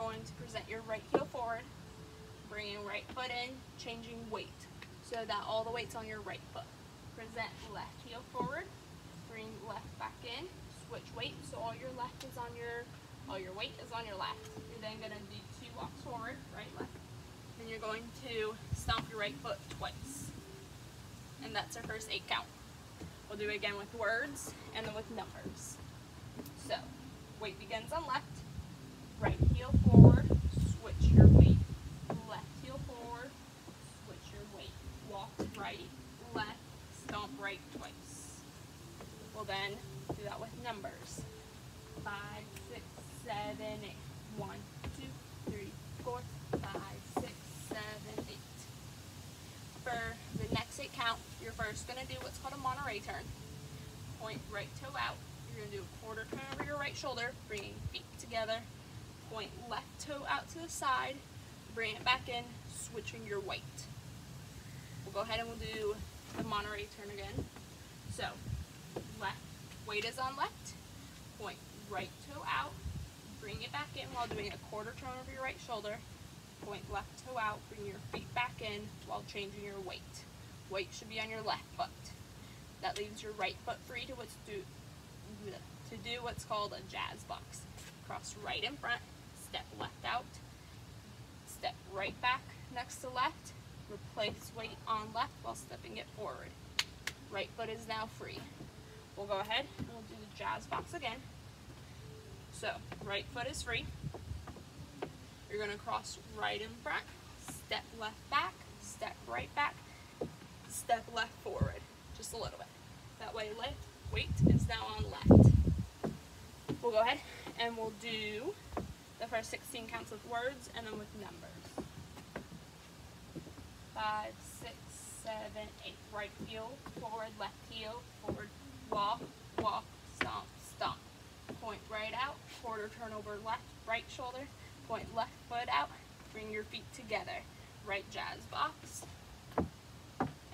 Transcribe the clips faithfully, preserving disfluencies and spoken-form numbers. going to present your right heel forward, bringing right foot in, changing weight so that all the weight's on your right foot. Present left heel forward, bring left back in, switch weight so all your left is on your, all your weight is on your left. You're then going to do two walks forward, right, left. Then you're going to stomp your right foot twice. And that's our first eight count. We'll do it again with words and then with numbers. So, weight begins on left, right heel forward, switch your weight, left heel forward, switch your weight, walk right, left, stomp right twice. We'll then do that with numbers. Five, six, seven, eight. One, two, three, four, five, six, seven, eight. For the next eight count, you're first going to do what's called a Monterey turn. Point right toe out. You're going to do a quarter turn over your right shoulder, bringing feet together. Point left toe out to the side, bring it back in, switching your weight. We'll go ahead and we'll do the Monterey turn again. So, left, weight is on left. Point right toe out, bring it back in while doing a quarter turn over your right shoulder. Point left toe out, bring your feet back in while changing your weight. Weight should be on your left foot. That leaves your right foot free to what's do to do what's called a jazz box. Cross right in front, step left out, step right back next to left, replace weight on left while stepping it forward. Right foot is now free. We'll go ahead and we'll do the jazz box again. So, right foot is free. You're going to cross right in front, step left back, step right back, step left forward, just a little bit. That way left weight is now on left. We'll go ahead and we'll do the first sixteen counts with words and then with numbers. Five, six, seven, eight. Right heel, forward, left heel, forward, walk, walk, stomp, stomp. Point right out, quarter turn over left, right shoulder. Point left foot out, bring your feet together, right jazz box,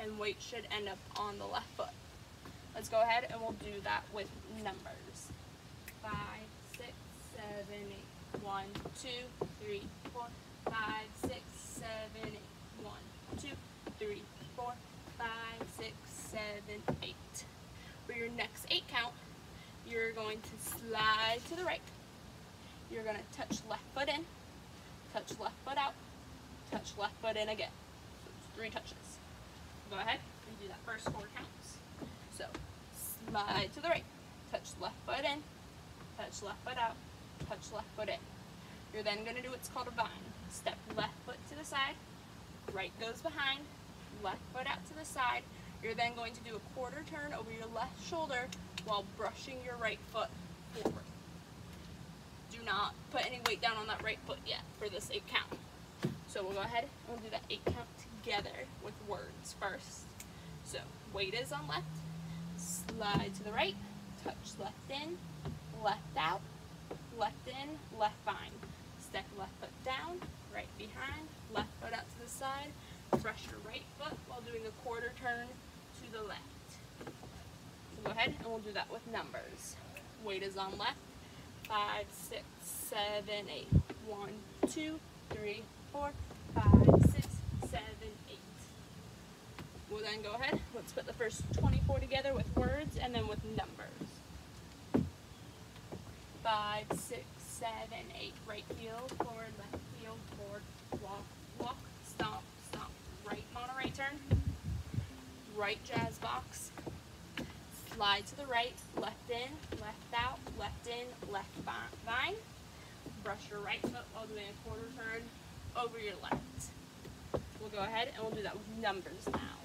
and weight should end up on the left foot. Let's go ahead and we'll do that with numbers. Five, six, seven, eight. One, two, three, four, five, six, seven, eight. One, two, three, four, five, six, seven, eight. For your next eight count, you're going to slide to the right. You're going to touch left foot in, touch left foot out, touch left foot in again. So it's three touches. Go ahead and do that first four counts. So slide to the right, touch left foot in, touch left foot out, touch left foot in. You're then going to do what's called a vine. Step left foot to the side, right goes behind, left foot out to the side. You're then going to do a quarter turn over your left shoulder while brushing your right foot forward. Do not put any weight down on that right foot yet for this eight count. So we'll go ahead and we'll do that eight count together with words first. So weight is on left, slide to the right, touch left in, left out, left in, left behind. Step left foot down, right behind, left foot out to the side, brush your right foot while doing a quarter turn to the left. We'll go ahead and we'll do that with numbers. Weight is on left. Five, six, seven, eight. One, two, three, four, five, six, seven, eight. We'll then go ahead. Let's put the first twenty-four together with words and then with numbers. Five, six, seven, eight. Right heel forward, left heel forward. Walk, walk, stomp, stomp. Right Monterey turn. Right jazz box. Slide to the right, left in, left out, left in, left vine. Brush your right foot while doing a quarter turn over your left. We'll go ahead and we'll do that with numbers now.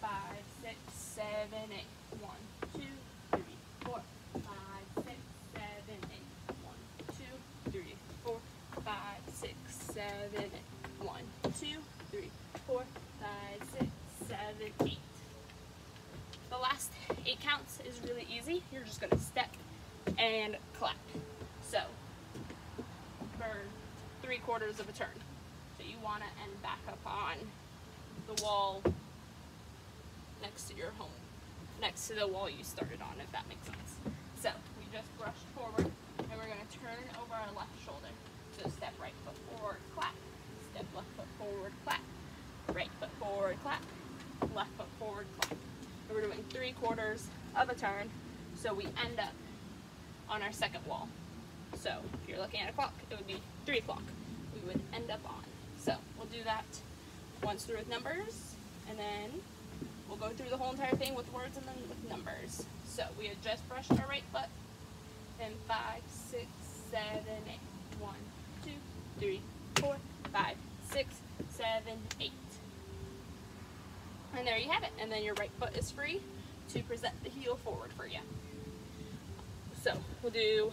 Five, six, seven, eight. One, two, three, four, five, six, seven, eight. One, two, three, four, five, six, seven, eight. One, two, three, four, five, six, seven, eight. The last eight counts is really easy. You're just gonna step and clap. So, for three quarters of a turn. So you wanna end back up on the wall next to your home, next to the wall you started on, if that makes sense. So, we just brushed forward and we're we're going to turn over our left shoulder. So step right foot forward, clap. Step left foot forward, clap. Right foot forward, clap. Left foot forward, clap. And we're doing three quarters of a turn, so we end up on our second wall. So if you're looking at a clock, it would be three o'clock we would end up on. So we'll do that once through with numbers, and then we'll go through the whole entire thing with words and then with numbers. So we had just brushed our right foot, and five, six, seven, eight. One, two, three, four, five, six, seven, eight. And there you have it. And then your right foot is free to present the heel forward for you. So we'll do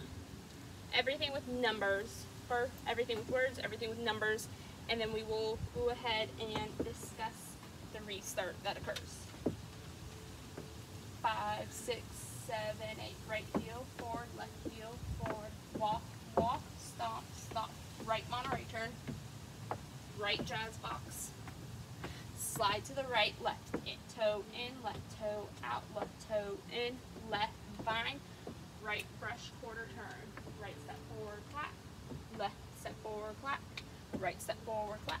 everything with numbers, for everything with words, everything with numbers, and then we will go ahead and discuss the restart that occurs. Five, six, seven, eight, right heel, forward, left heel, forward, walk, walk, stomp, stomp, right Monterey turn, right jazz box, slide to the right, left in, toe in, left toe out, left toe in, left bind, right brush quarter turn, right step forward, clap, left step forward, clap, right step forward, clap,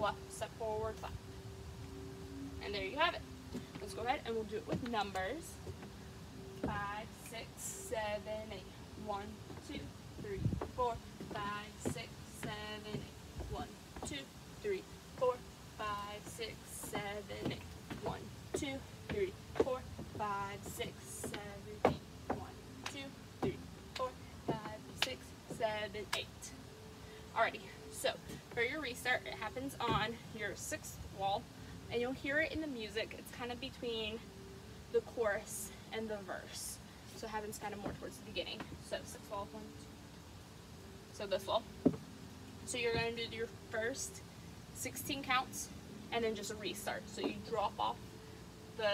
left step forward, clap. And there you have it. Let's go ahead and we'll do it with numbers. Five, six, seven, eight. One, two, three, four, five, six, seven, eight. One, two, three, four, five, six, seven, eight. One, two, three, four, five, six, seven, eight. One, two, three, four, five, six, seven, eight. Alrighty, so for your restart, it happens on your sixth wall. And you'll hear it in the music. It's kind of between the chorus and the verse. So it happens kind of more towards the beginning. So six wall, one, two. So this wall. So you're going to do your first sixteen counts and then just a restart. So you drop off the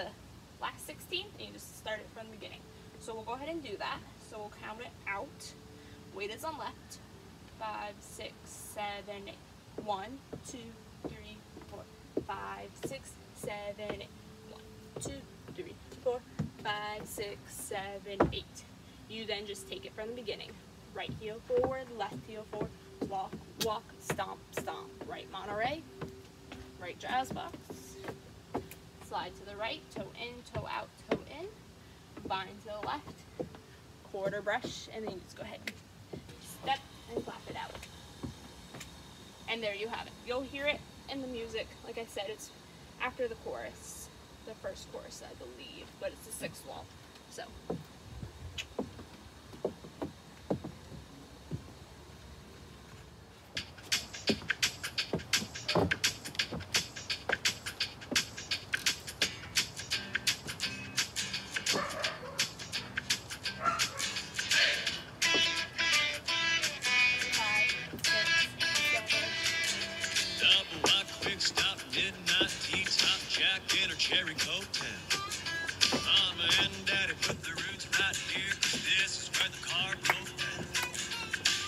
last sixteen and you just start it from the beginning. So we'll go ahead and do that. So we'll count it out. Weight is on left. Five, six, seven, eight. One, two, three, four. Five, six, seven, eight. One, two, three, four, five, six, seven, eight. You then just take it from the beginning. Right heel forward, left heel forward, walk, walk, stomp, stomp. Right Monterey, right jazz box. Slide to the right, toe in, toe out, toe in. Bind to the left, quarter brush, and then you just go ahead and step and clap it out. And there you have it. You'll hear it and the music, like I said, it's after the chorus, the first chorus, I believe, but it's the sixth wall. So cherry coat town. Mama and daddy put the roots right here, 'cause this is where the car broke down.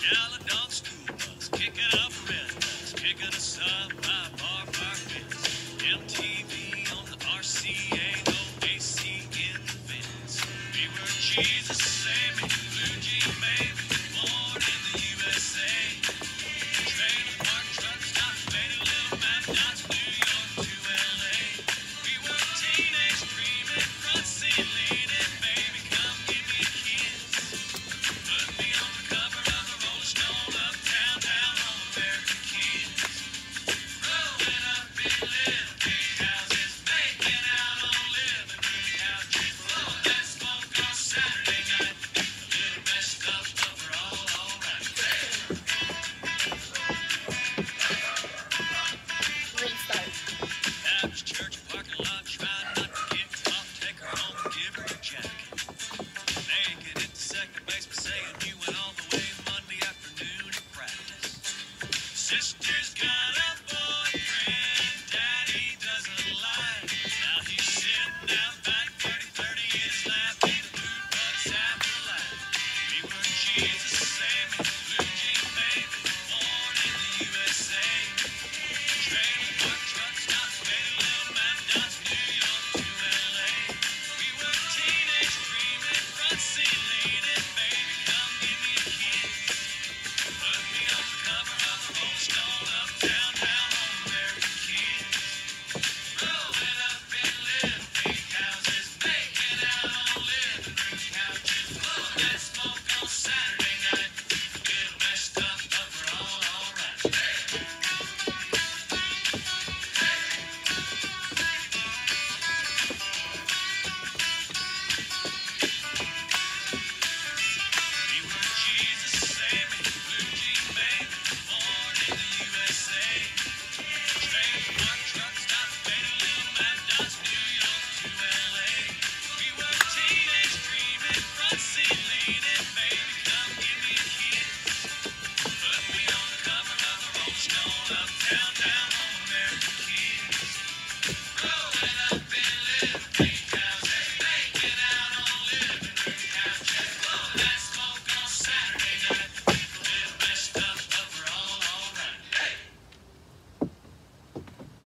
Yellow dog school bus, kicking up red bus, kicking us up by bar park fence. M T V on the R C A, no A C in the vents. We were Jesus, Sammy, blue jean baby, born in the U S A. Trailer park, truck stop, faded little map dots, New York to L A. Church parking lot, try not to get off, take her home and give her a jacket.